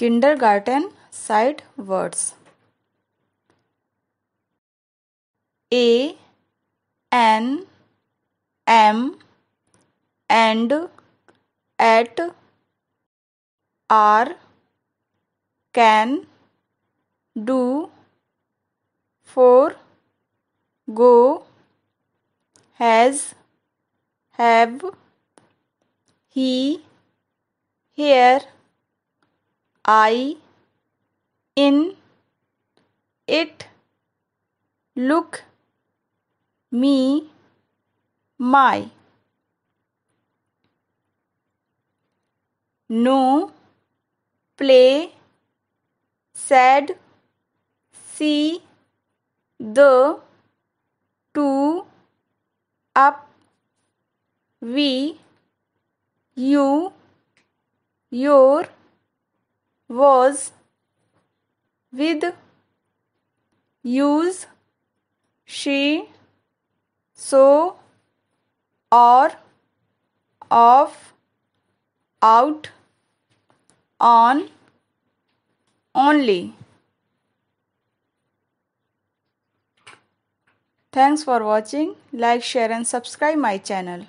kindergarten sight words. A, N, M, and, at, are, can, do, for, go, has, have, he, here, I, in, it, look, me, my. No, play, said, see, the, to, up, we, you, your, was, with, use, she, so, or, of, out, on, only. Thanks for watching. Like, share and subscribe my channel.